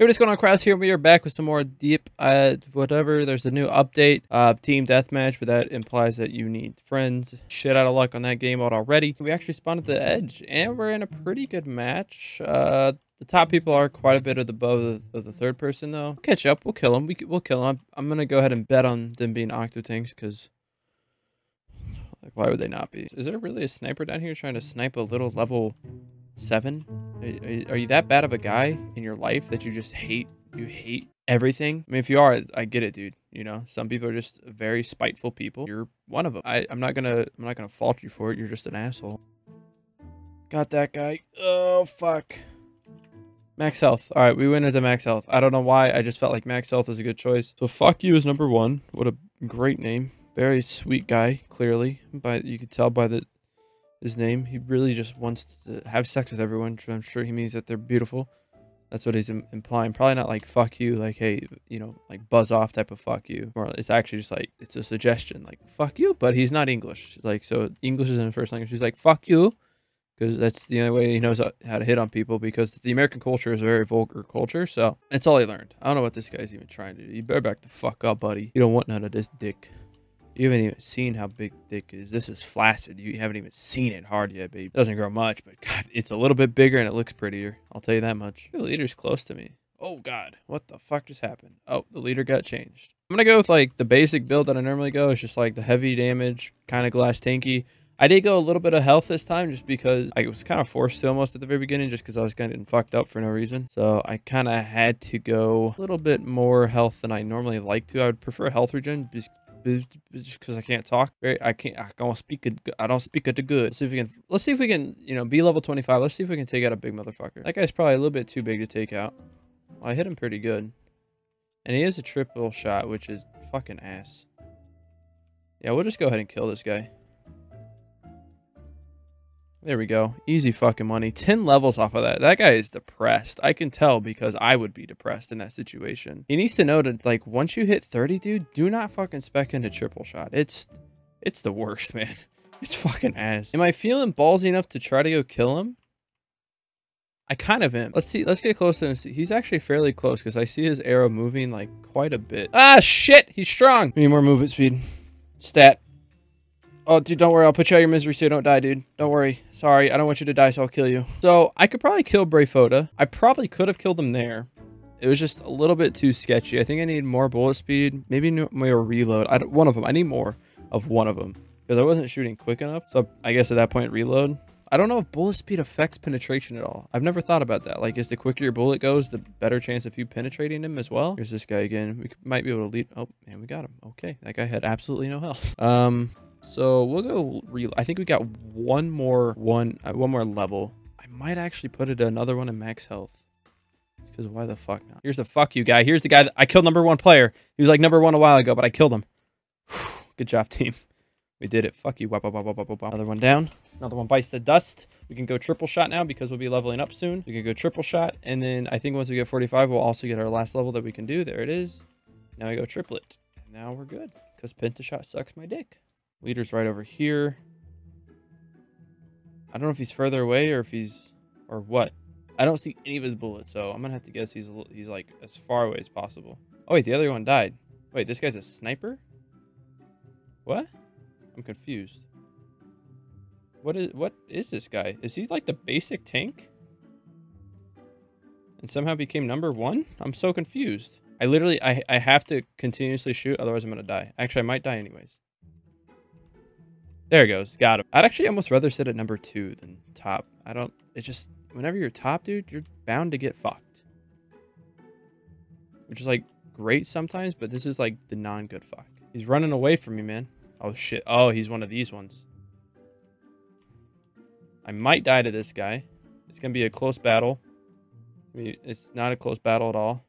Hey, what is going on, Kryoz here. We are back with some more deep whatever. There's a new update of Team Deathmatch, but that implies that you need friends. Shit out of luck on that game mode already. We actually spawned at the edge, and we're in a pretty good match. The top people are quite a bit above the third person, though. We'll catch up. We'll kill them. We'll kill them. I'm going to go ahead and bet on them being OctoTanks, because... like, why would they not be? Is there really a sniper down here trying to snipe a little level... 7? Are you that bad of a guy in your life that you just hate? You hate everything? I mean, if you are, I get it, dude. You know, some people are just very spiteful people. You're one of them. I'm not gonna fault you for it. You're just an asshole. Got that guy. Oh, fuck. Max health. All right, we went into max health. I don't know why. I just felt like max health is a good choice. So fuck you is number one. What a great name. Very sweet guy, clearly. But you could tell by the... his name. He really just wants to have sex with everyone. I'm sure he means that they're beautiful. That's what he's implying. Probably not like fuck you, like hey, you know, like buzz off type of fuck you. Or it's actually just like it's a suggestion, like fuck you. But he's not English, like so English isn't his first language. He's like fuck you, because that's the only way he knows how to hit on people. Because the American culture is a very vulgar culture, so that's all he learned. I don't know what this guy's even trying to do. You better back the fuck up, buddy. You don't want none of this dick. You haven't even seen how big dick is. This is flaccid. You haven't even seen it hard yet, babe. It doesn't grow much, but God, it's a little bit bigger and it looks prettier. I'll tell you that much. The leader's close to me. Oh, God. What the fuck just happened? Oh, the leader got changed. I'm going to go with, like, the basic build that I normally go. It's just, like, the heavy damage, kind of glass tanky. I did go a little bit of health this time just because I was kind of forced to almost at the very beginning just because I was kind of getting fucked up for no reason. So I kind of had to go a little bit more health than I normally like to. I would prefer health regen because... just because I can't talk, right? I don't speak good. Let's see if we can, you know, be level 25. Let's see if we can take out a big motherfucker. That guy's probably a little bit too big to take out. Well, I hit him pretty good. And he is a triple shot, which is fucking ass. Yeah, we'll just go ahead and kill this guy. There we go. Easy fucking money. 10 levels off of that. That guy is depressed. I can tell because I would be depressed in that situation. He needs to know that, like, once you hit 30, dude, do not fucking spec into triple shot. It's the worst, man. It's fucking ass. Am I feeling ballsy enough to try to go kill him? I kind of am. Let's see. Let's get close to him. See. He's actually fairly close because I see his arrow moving, like, quite a bit. Ah, shit! He's strong! We need more movement speed. Stat. Oh, dude, don't worry. I'll put you out of your misery so you don't die, dude. Don't worry. Sorry. I don't want you to die, so I'll kill you. So I could probably kill Brayfota. I probably could have killed him there. It was just a little bit too sketchy. I think I need more bullet speed. Maybe more reload. One of them. I need more of one of them because I wasn't shooting quick enough. So I guess at that point, reload. I don't know if bullet speed affects penetration at all. I've never thought about that. Like, is the quicker your bullet goes, the better chance of you penetrating him as well? Here's this guy again. We might be able to lead. Oh, man, we got him. Okay. That guy had absolutely no health. So we'll go reload. I think we got one more level. I might actually put it another one in max health. Because why the fuck not? Here's the fuck you guy. Here's the guy that I killed number one player. He was like number one a while ago, but I killed him. Whew, good job, team. We did it. Fuck you. Wop, wop, wop, wop, wop. Another one down. Another one bites the dust. We can go triple shot now because we'll be leveling up soon. We can go triple shot. And then I think once we get 45, we'll also get our last level that we can do. There it is. Now we go triplet. And now we're good. Because pentashot sucks my dick. Leader's right over here. I don't know if he's further away or if he's or what. I don't see any of his bullets, so I'm gonna have to guess he's like as far away as possible. Oh wait, the other one died. Wait, this guy's a sniper? What? I'm confused. What is this guy? Is he like the basic tank? And somehow became number one? I'm so confused. I literally I have to continuously shoot, otherwise I'm gonna die. Actually, I might die anyways. There it goes. Got him. I'd actually almost rather sit at number two than top. I don't... It's just... Whenever you're top, dude, you're bound to get fucked. Which is, like, great sometimes, but this is, like, the non-good fuck. He's running away from me, man. Oh, shit. Oh, he's one of these ones. I might die to this guy. It's gonna be a close battle. I mean, it's not a close battle at all.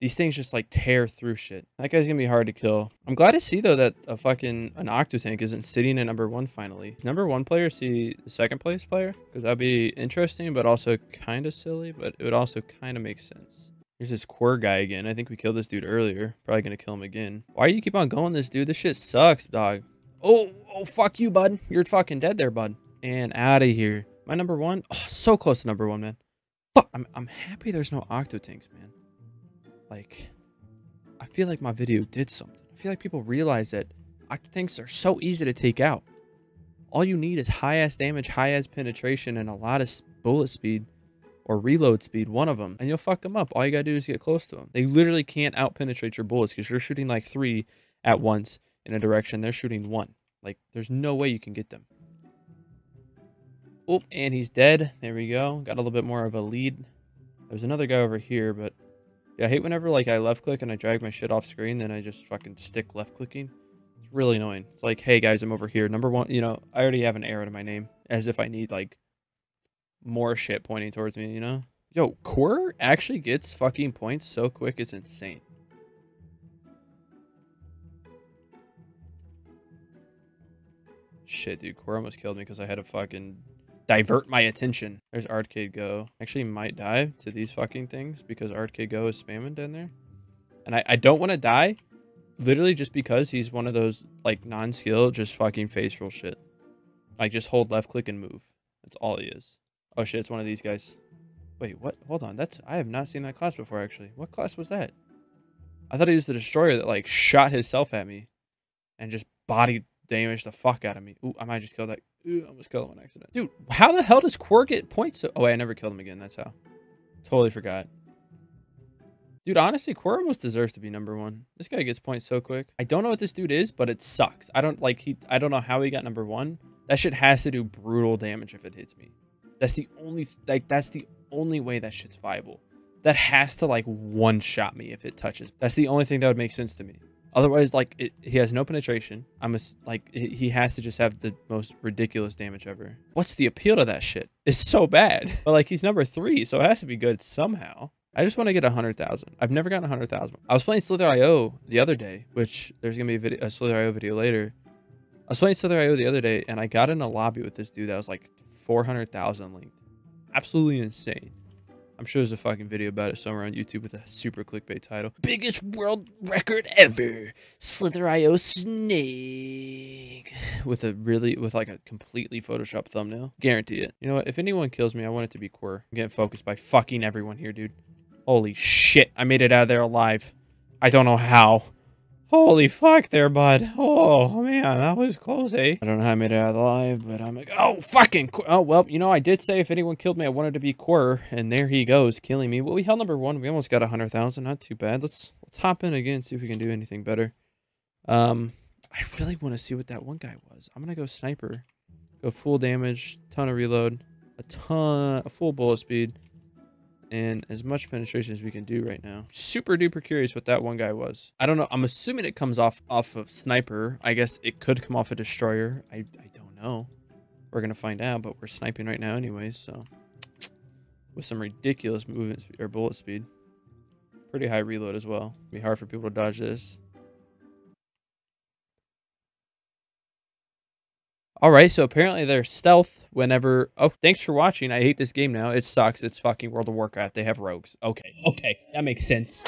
These things just, like, tear through shit. That guy's gonna be hard to kill. I'm glad to see, though, that an OctoTank isn't sitting at number one, finally. Is number one player see the second place player? Because that'd be interesting, but also kind of silly, but it would also kind of make sense. Here's this Quirr guy again. I think we killed this dude earlier. Probably gonna kill him again. Why do you keep on going this dude? This shit sucks, dog. Oh, fuck you, bud. You're fucking dead there, bud. And out of here. My number one? Oh, so close to number one, man. Fuck. I'm happy there's no OctoTanks, man. like, I feel like my video did something. I feel like people realize that OctoTanks are so easy to take out. All you need is high-ass damage, high-ass penetration, and a lot of bullet speed or reload speed, one of them, and you'll fuck them up. All you gotta do is get close to them. They literally can't out-penetrate your bullets because you're shooting like 3 at once in a direction. They're shooting 1. Like, there's no way you can get them. Oh, and he's dead. There we go. Got a little bit more of a lead. There's another guy over here, but yeah, I hate whenever, like, I left-click and I drag my shit off screen, then I just fucking stick left-clicking. It's really annoying. It's like, hey, guys, I'm over here. Number 1, you know, I already have an arrow to my name, as if I need, like, more shit pointing towards me, you know? Yo, Core actually gets fucking points so quick, it's insane. Shit, dude, Core almost killed me because I had to fucking divert my attention. There's Arcade Go. Actually might dive to these fucking things because Arcade Go is spamming down there. And I don't want to die, literally just because he's one of those, like, non-skill, just fucking face roll shit. Like, just hold left click and move. That's all he is. Oh shit, it's one of these guys. Wait, what? Hold on, that's, I have not seen that class before, actually. What class was that? I thought he was the Destroyer that, like, shot himself at me and just bodied damage the fuck out of me. Ooh, I might just kill that. Ooh, I almost killed him on accident. Dude, how the hell does Quirk get points? Oh wait, I never killed him again. That's how. Totally forgot. Dude, honestly, Quirk almost deserves to be number 1. This guy gets points so quick. I don't know what this dude is, but it sucks. I don't like, I don't know how he got number 1. That shit has to do brutal damage if it hits me. That's the only, like, that's the only way that shit's viable. That has to, like, one-shot me if it touches. That's the only thing that would make sense to me. Otherwise, like, he has no penetration. He has to just have the most ridiculous damage ever. What's the appeal to that shit? It's so bad. But, like, he's number 3, so it has to be good somehow. I just want to get 100,000. I've never gotten 100,000. I was playing Slither.io the other day, which there's going to be a Slither.io video later. I was playing Slither.io the other day, and I got in a lobby with this dude that was, like, 400,000 linked. Absolutely insane. I'm sure there's a fucking video about it somewhere on YouTube with a super clickbait title. Biggest world record ever. Slither.io snake. With like a completely Photoshop thumbnail. Guarantee it. You know what? If anyone kills me, I want it to be Quirk. I'm getting focused by fucking everyone here, dude. Holy shit. I made it out of there alive. I don't know how. Holy fuck there, bud. Oh, man. That was close, eh? I don't know how I made it out alive, but I'm like, oh, fucking. Oh, well, you know, I did say if anyone killed me, I wanted to be Quirk, and there he goes, killing me. Well, we held number 1. We almost got 100,000. Not too bad. Let's hop in again, see if we can do anything better. I really want to see what that one guy was. I'm going to go sniper. Go full damage, ton of reload, a full bullet speed, and as much penetration as we can do right now. Super duper curious what that one guy was. I don't know. I'm assuming it comes off of sniper. I guess it could come off a destroyer. I don't know. We're going to find out, but we're sniping right now anyways. So with some ridiculous movement speed, or bullet speed, pretty high reload as well. It'd be hard for people to dodge this. All right, so apparently they're stealth whenever... Oh, thanks for watching. I hate this game now. It sucks. It's fucking World of Warcraft. They have rogues. Okay. Okay, that makes sense.